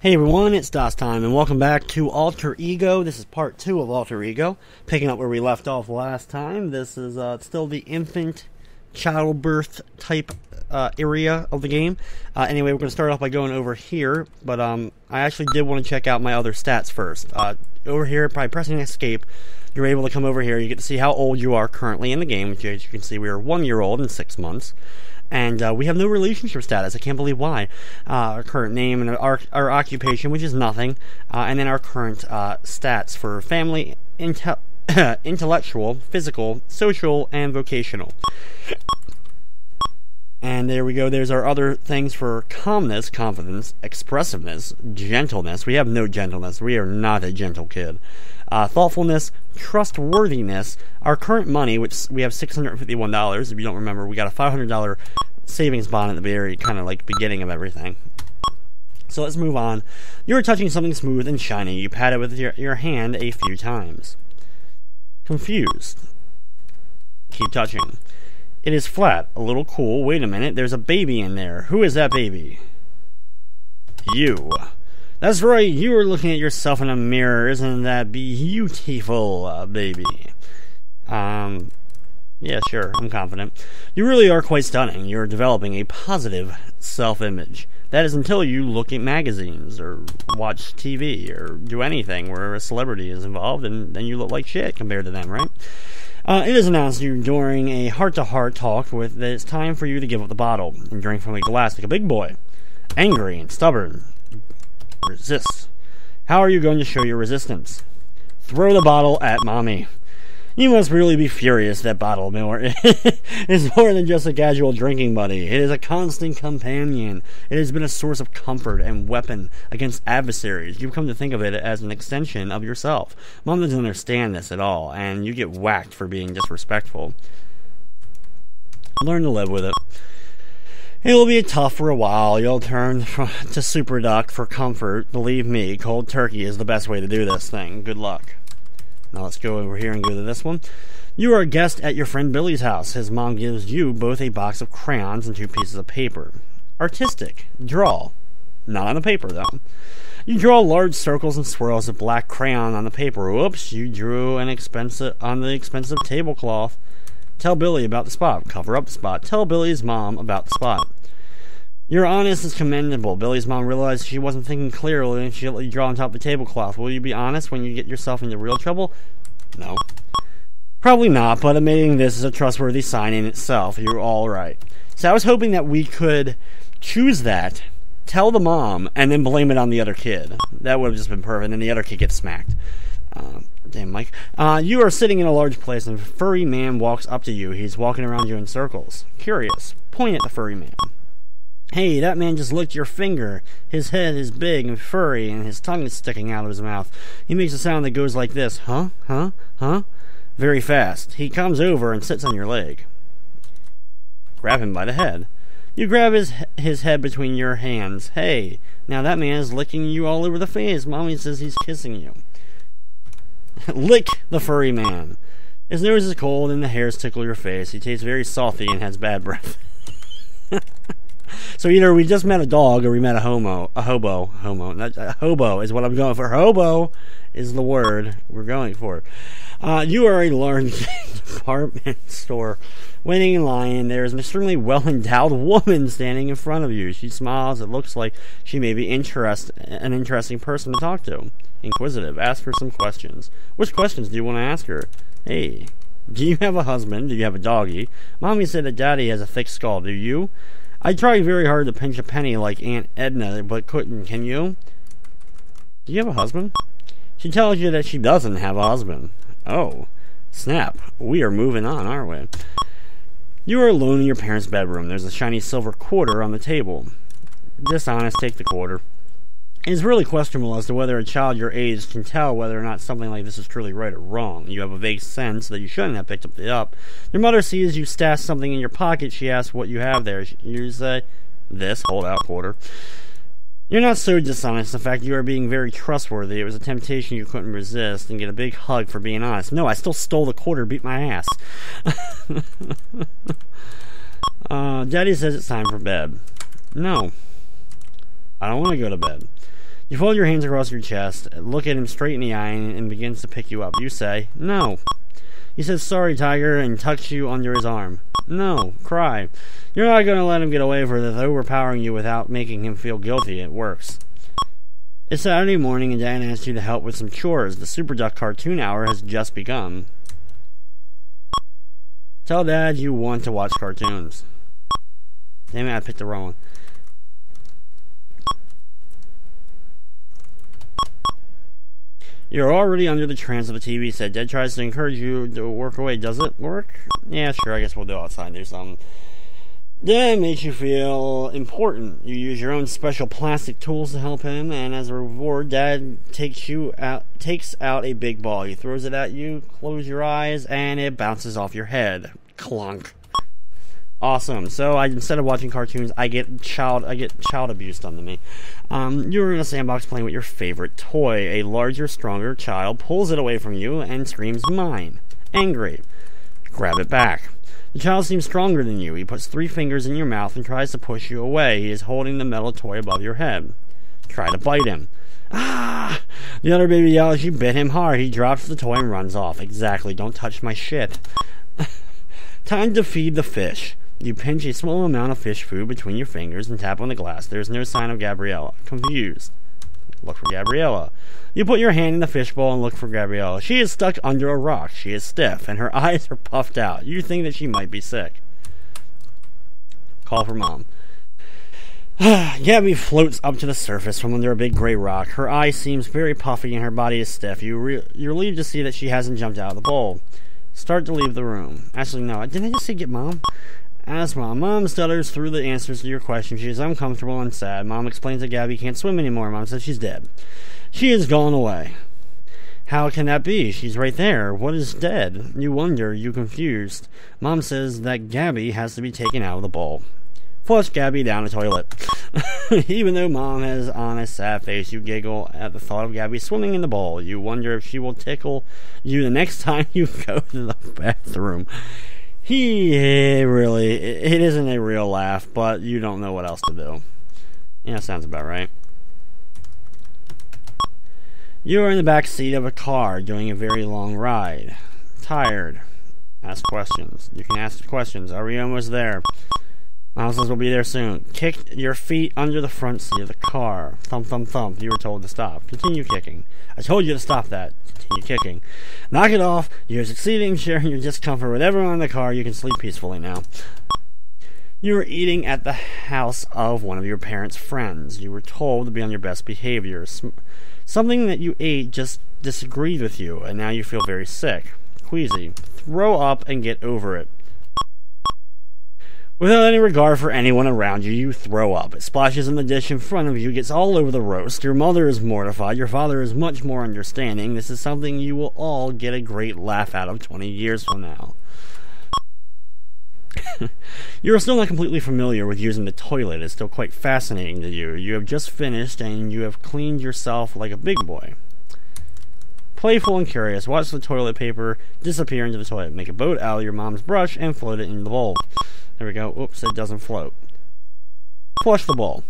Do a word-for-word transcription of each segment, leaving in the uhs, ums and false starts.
Hey everyone, it's DOS Time, and welcome back to Alter Ego. This is part two of Alter Ego, picking up where we left off last time. This is uh, still the infant childbirth type uh, area of the game. Uh, anyway, we're going to start off by going over here, but um, I actually did want to check out my other stats first. Uh, over here, by pressing escape, you're able to come over here. You get to see how old you are currently in the game, which as you can see, we are one year old and six months. And uh, we have no relationship status. I can't believe why. Uh, our current name and our, our occupation, which is nothing. Uh, and then our current uh, stats for family, inte intellectual, physical, social, and vocational. And there we go. There's our other things for calmness, confidence, expressiveness, gentleness. We have no gentleness. We are not a gentle kid. Uh, thoughtfulness, trustworthiness. Our current money, which we have six hundred fifty-one dollars. If you don't remember, we got a five hundred dollar savings bond at the very kind of like beginning of everything. So let's move on. You're touching something smooth and shiny. You pat it with your, your hand a few times. Confused. Keep touching. It is flat, a little cool. Wait a minute, there's a baby in there. Who is that baby? You. That's right, you are looking at yourself in a mirror. Isn't that beautiful, uh, baby? Um, yeah, sure, I'm confident. You really are quite stunning. You're developing a positive self-image. That is until you look at magazines or watch T V or do anything where a celebrity is involved, and then you look like shit compared to them, right? Uh, it is announced you during a heart-to-heart talk with that it's time for you to give up the bottle and drink from a glass like a big boy. Angry and stubborn. Resist. How are you going to show your resistance? Throw the bottle at mommy. You must really be furious that bottle more. It's more than just a casual drinking buddy. It is a constant companion. It has been a source of comfort and weapon against adversaries. You've come to think of it as an extension of yourself. Mom doesn't understand this at all, and you get whacked for being disrespectful. Learn to live with it. It will be tough for a while. You'll turn to Super Duck for comfort. Believe me, cold turkey is the best way to do this thing. Good luck. Now let's go over here and go to this one. You are a guest at your friend Billy's house. His mom gives you both a box of crayons and two pieces of paper. Artistic. Draw. Not on the paper, though. You draw large circles and swirls of black crayon on the paper. Whoops, you drew an expensive on the expensive tablecloth. Tell Billy about the spot. Cover up the spot. Tell Billy's mom about the spot. Your honest is commendable. Billy's mom realized she wasn't thinking clearly and she let you draw on top of the tablecloth. Will you be honest when you get yourself into real trouble? No. Probably not, but admitting this is a trustworthy sign in itself. You're all right. So I was hoping that we could choose that, tell the mom, and then blame it on the other kid. That would have just been perfect, and the other kid gets smacked. Uh, damn, Mike. Uh, you are sitting in a large place, and a furry man walks up to you. He's walking around you in circles. Curious. Point at the furry man. Hey, that man just licked your finger. His head is big and furry, and his tongue is sticking out of his mouth. He makes a sound that goes like this, huh, huh, huh, very fast. He comes over and sits on your leg. Grab him by the head. You grab his, his head between your hands. Hey, now that man is licking you all over the face. Mommy says he's kissing you. Lick the furry man. His nose is cold, and the hairs tickle your face. He tastes very salty and has bad breath. So either we just met a dog or we met a homo, a hobo, homo, not, a hobo is what I'm going for. Hobo is the word we're going for. Uh, you are a large department store waiting in line. There is an extremely well-endowed woman standing in front of you. She smiles. It looks like she may be interest, an interesting person to talk to. Inquisitive. Ask her some questions. Which questions do you want to ask her? Hey, do you have a husband? Do you have a doggy? Mommy said that daddy has a thick skull. Do you? I tried very hard to pinch a penny like Aunt Edna, but couldn't. Can you? Do you have a husband? She tells you that she doesn't have a husband. Oh, snap. We are moving on, aren't we? You are alone in your parents' bedroom. There's a shiny silver quarter on the table. Dishonest, take the quarter. It is really questionable as to whether a child your age can tell whether or not something like this is truly right or wrong. You have a vague sense that you shouldn't have picked it up. Your mother sees you stash something in your pocket. She asks what you have there. You say, this holdout quarter. You're not so dishonest. In fact, you are being very trustworthy. It was a temptation you couldn't resist and get a big hug for being honest. No, I still stole the quarter. Beat my ass. uh, Daddy says it's time for bed. No. I don't want to go to bed. You fold your hands across your chest, look at him straight in the eye, and begins to pick you up. You say, "No." He says, "Sorry, tiger," and tucks you under his arm. "No, cry. You're not going to let him get away for this, overpowering you without making him feel guilty. It works." It's Saturday morning, and Dan asks you to help with some chores. The Super Duck cartoon hour has just begun. Tell Dad you want to watch cartoons. Damn it, I picked the wrong one. "You're already under the trance of a T V set. Dad tries to encourage you to work away. Does it work? Yeah, sure, I guess we'll do outside, do something." Dad makes you feel important. You use your own special plastic tools to help him, and as a reward, Dad takes you out, takes out a big ball. He throws it at you, close your eyes, and it bounces off your head. Clunk. Awesome. So I, instead of watching cartoons, I get child I get child abuse done to me. Um, you're in a sandbox playing with your favorite toy. A larger, stronger child pulls it away from you and screams, "Mine!" Angry. Grab it back. The child seems stronger than you. He puts three fingers in your mouth and tries to push you away. He is holding the metal toy above your head. Try to bite him. "Ah!" The other baby yells. You bit him hard. He drops the toy and runs off. Exactly. Don't touch my shit. Time to feed the fish. You pinch a small amount of fish food between your fingers and tap on the glass. There is no sign of Gabriella. Confused. Look for Gabriella. You put your hand in the fishbowl and look for Gabriella. She is stuck under a rock. She is stiff, and her eyes are puffed out. You think that she might be sick. Call for Mom. Gabby floats up to the surface from under a big gray rock. Her eye seems very puffy, and her body is stiff. You re you're relieved to see that she hasn't jumped out of the bowl. Start to leave the room. Actually, no. Didn't I just say get Mom? Ask Mom. Mom stutters through the answers to your question. She is uncomfortable and sad. Mom explains that Gabby can't swim anymore. Mom says she's dead. She is gone away. How can that be? She's right there. What is dead? You wonder. You confused. Mom says that Gabby has to be taken out of the bowl. Flush Gabby down the toilet. Even though Mom has on a sad face, you giggle at the thought of Gabby swimming in the bowl. You wonder if she will tickle you the next time you go to the bathroom. He it really, it, it isn't a real laugh, but you don't know what else to do. Yeah, sounds about right. You are in the back seat of a car doing a very long ride. Tired. Ask questions. You can ask questions. Are we almost there? Mom says we'll be there soon. Kick your feet under the front seat of the car. Thump, thump, thump. You were told to stop. Continue kicking. I told you to stop that. Continue kicking. Knock it off. You're succeeding. Sharing your discomfort with everyone in the car. You can sleep peacefully now. You were eating at the house of one of your parents' friends. You were told to be on your best behavior. Something that you ate just disagreed with you, and now you feel very sick. Queasy. Throw up and get over it. Without any regard for anyone around you, you throw up. It splashes in the dish in front of you, gets all over the roast. Your mother is mortified. Your father is much more understanding. This is something you will all get a great laugh out of twenty years from now. You are still not completely familiar with using the toilet. It's still quite fascinating to you. You have just finished, and you have cleaned yourself like a big boy. Playful and curious, watch the toilet paper disappear into the toilet. Make a boat out of your mom's brush and float it in the bowl. There we go. Oops, it doesn't float. Flush the bowl.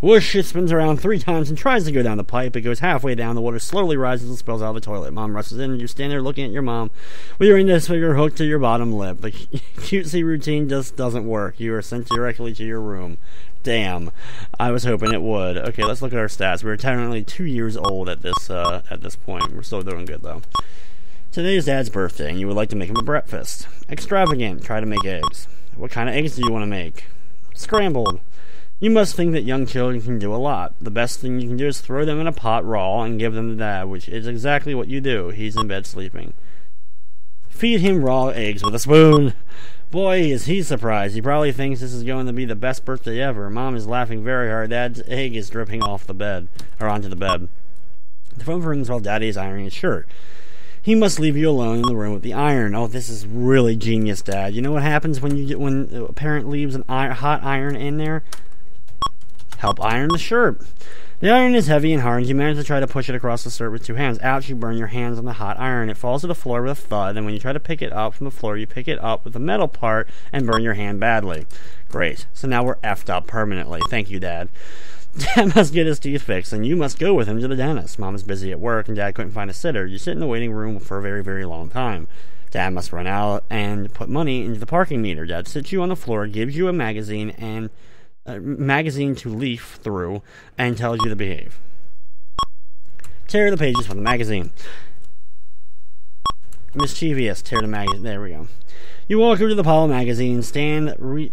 Whoosh, it spins around three times and tries to go down the pipe. It goes halfway down. The water slowly rises and spills out of the toilet. Mom rushes in, and you stand there looking at your mom with your index finger hooked to your bottom lip. The cutesy routine just doesn't work. You are sent directly to your room. Damn. I was hoping it would. Okay, let's look at our stats. We're technically two years old at this, uh, at this point. We're still doing good, though. Today is Dad's birthday, and you would like to make him a breakfast. Extravagant. Try to make eggs. What kind of eggs do you want to make? Scrambled. You must think that young children can do a lot. The best thing you can do is throw them in a pot raw and give them to Dad, which is exactly what you do. He's in bed sleeping. Feed him raw eggs with a spoon. Boy, is he surprised. He probably thinks this is going to be the best birthday ever. Mom is laughing very hard. Dad's egg is dripping off the bed, or onto the bed. The phone rings while Daddy is ironing his shirt. He must leave you alone in the room with the iron. Oh, this is really genius, Dad. You know what happens when you get, when a parent leaves an iron, hot iron in there? Help iron the shirt. The iron is heavy and hard, and you manage to try to push it across the shirt with two hands. Ouch, you burn your hands on the hot iron. It falls to the floor with a thud, and when you try to pick it up from the floor, you pick it up with the metal part and burn your hand badly. Great. So now we're effed up permanently. Thank you, Dad. Dad must get his teeth fixed, and you must go with him to the dentist. Mom is busy at work, and Dad couldn't find a sitter. You sit in the waiting room for a very, very long time. Dad must run out and put money into the parking meter. Dad sits you on the floor, gives you a magazine and a magazine to leaf through, and tells you to behave. Tear the pages from the magazine. Mischievous, tear the magazine. There we go. You walk over to the pile of magazine stand, re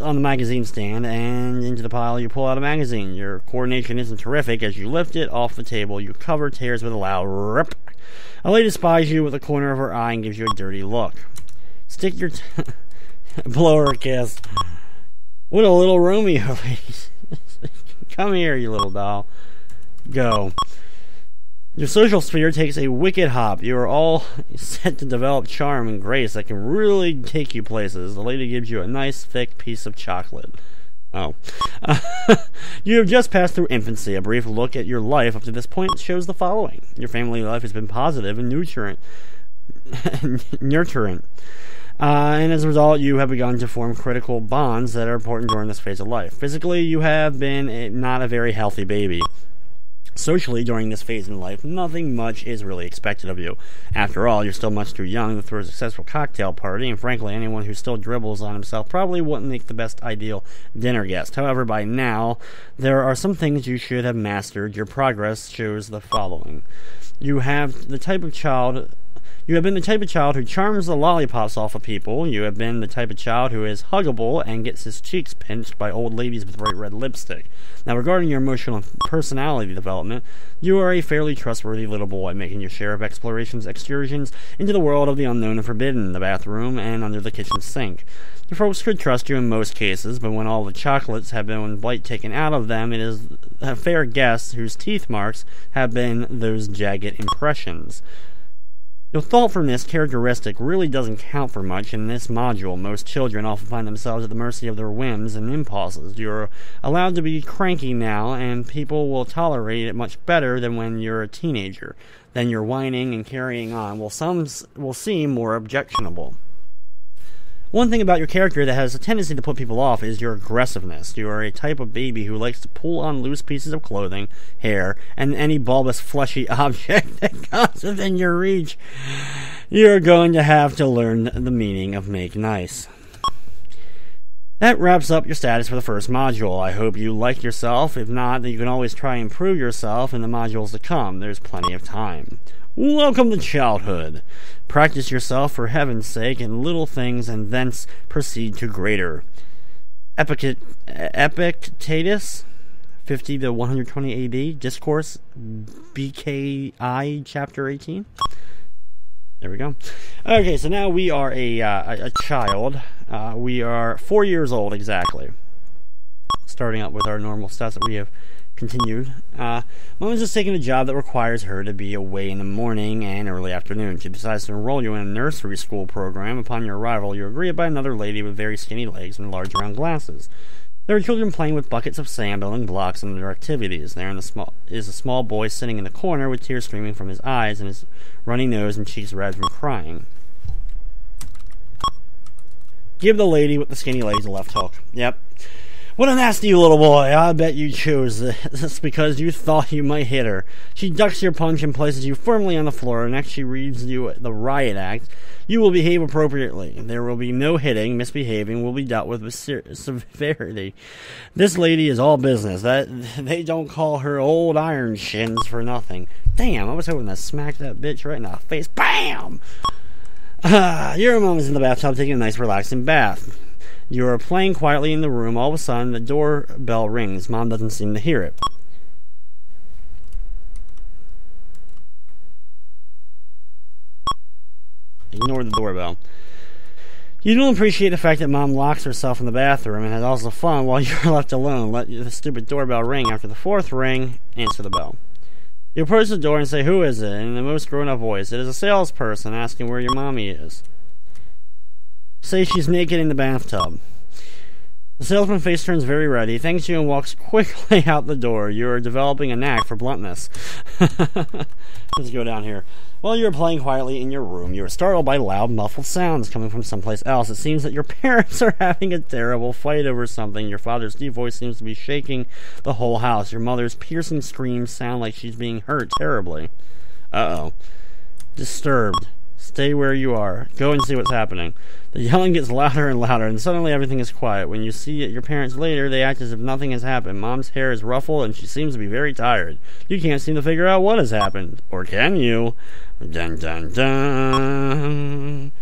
on the magazine stand, and into the pile you pull out a magazine. Your coordination isn't terrific. As you lift it off the table, you cover tears with a loud rip. A lady spies you with the corner of her eye and gives you a dirty look. Stick your t blow her a kiss. What a little Romeo, ladies. Come here, you little doll. Go. Your social sphere takes a wicked hop. You are all set to develop charm and grace that can really take you places. The lady gives you a nice, thick piece of chocolate. Oh. Uh, you have just passed through infancy. A brief look at your life up to this point shows the following. Your family life has been positive and nutrient, nurturing. Uh, and as a result, you have begun to form critical bonds that are important during this phase of life. Physically, you have been a, not a very healthy baby. Socially, during this phase in life, nothing much is really expected of you. After all, you're still much too young to throw a successful cocktail party, and frankly, anyone who still dribbles on himself probably wouldn't make the best ideal dinner guest. However, by now, there are some things you should have mastered. Your progress shows the following. You have the type of child... You have been the type of child who charms the lollipops off of people. You have been the type of child who is huggable and gets his cheeks pinched by old ladies with bright red lipstick. Now, regarding your emotional personality development, you are a fairly trustworthy little boy, making your share of explorations, excursions into the world of the unknown and forbidden, the bathroom, and under the kitchen sink. Your folks could trust you in most cases, but when all the chocolates have been white taken out of them, it is a fair guess whose teeth marks have been those jagged impressions. Your thoughtfulness characteristic really doesn't count for much in this module. Most children often find themselves at the mercy of their whims and impulses. You're allowed to be cranky now, and people will tolerate it much better than when you're a teenager. Then your whining and carrying on will, some, will seem more objectionable. One thing about your character that has a tendency to put people off is your aggressiveness. You are a type of baby who likes to pull on loose pieces of clothing, hair, and any bulbous, fleshy object that comes within your reach. You're going to have to learn the meaning of make nice. That wraps up your status for the first module. I hope you liked yourself. If not, then you can always try and improve yourself in the modules to come. There's plenty of time. Welcome to childhood. Practice yourself for heaven's sake in little things, and thence proceed to greater. Epic Epictetus, fifty to one hundred twenty A D, Discourse, B K I, Chapter eighteen. There we go. Okay, so now we are a, uh, a child. Uh, we are four years old, exactly. Starting up with our normal stats that we have continued. Uh, Mom is just taking a job that requires her to be away in the morning and early afternoon. She decides to enroll you in a nursery school program. Upon your arrival, you are greeted by another lady with very skinny legs and large round glasses. There are children playing with buckets of sand, building blocks, and other activities. There in the small, is a small boy sitting in the corner with tears streaming from his eyes and his runny nose and cheeks red from crying. Give the lady with the skinny legs a left hook. Yep. What a nasty little boy. I bet you chose this because you thought you might hit her. She ducks your punch and places you firmly on the floor. Next, she reads you the riot act. You will behave appropriately. There will be no hitting. Misbehaving will be dealt with with ser severity. This lady is all business. That they don't call her old iron shins for nothing. Damn, I was hoping to smack that bitch right in the face. Bam! Ah, your mom is in the bathtub taking a nice relaxing bath. You are playing quietly in the room. All of a sudden, the doorbell rings. Mom doesn't seem to hear it. Ignore the doorbell. You don't appreciate the fact that Mom locks herself in the bathroom and has also fun while you're left alone. Let the stupid doorbell ring. After the fourth ring, answer the bell. You approach the door and say, "Who is it?" in the most grown-up voice. It is a salesperson asking where your mommy is. Say she's naked in the bathtub. The salesman's face turns very ruddy, thanks you, and walks quickly out the door. You are developing a knack for bluntness. Let's go down here. While you were playing quietly in your room, you were startled by loud, muffled sounds coming from someplace else. It seems that your parents are having a terrible fight over something. Your father's deep voice seems to be shaking the whole house. Your mother's piercing screams sound like she's being hurt terribly. Uh-oh. Disturbed. Stay where you are. Go and see what's happening. The yelling gets louder and louder, and suddenly everything is quiet. When you see your parents later, they act as if nothing has happened. Mom's hair is ruffled, and she seems to be very tired. You can't seem to figure out what has happened. Or can you? Dun dun dun.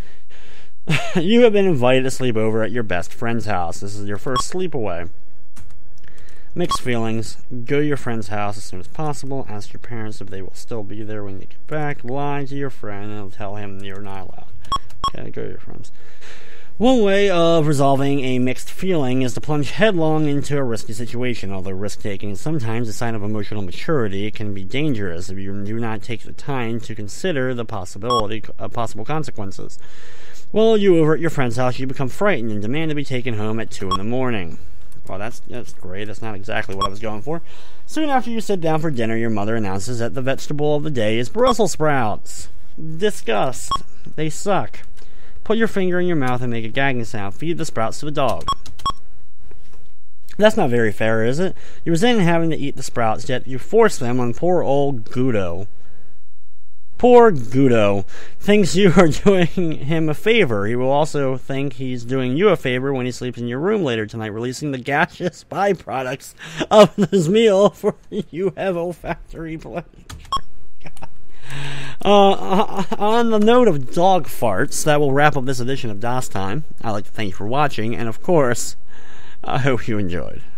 You have been invited to sleep over at your best friend's house. This is your first sleepaway. Mixed feelings. Go to your friend's house as soon as possible. Ask your parents if they will still be there when you get back. Lie to your friend and tell him you're not allowed. Okay, go to your friends. One way of resolving a mixed feeling is to plunge headlong into a risky situation. Although risk-taking is sometimes a sign of emotional maturity, it can be dangerous if you do not take the time to consider the possibility, uh, possible consequences. While you over at your friend's house, you become frightened and demand to be taken home at two in the morning. Well, that's that's great. That's not exactly what I was going for. Soon after you sit down for dinner, your mother announces that the vegetable of the day is Brussels sprouts. Disgust. They suck. Put your finger in your mouth and make a gagging sound. Feed the sprouts to the dog. That's not very fair, is it? You resent having to eat the sprouts, yet you force them on poor old Gudo. Poor Gudo thinks you are doing him a favor. He will also think he's doing you a favor when he sleeps in your room later tonight, releasing the gaseous byproducts of this meal for you have olfactory pleasure. Uh, on the note of dog farts, that will wrap up this edition of DOS Time. I'd like to thank you for watching, and of course, I hope you enjoyed.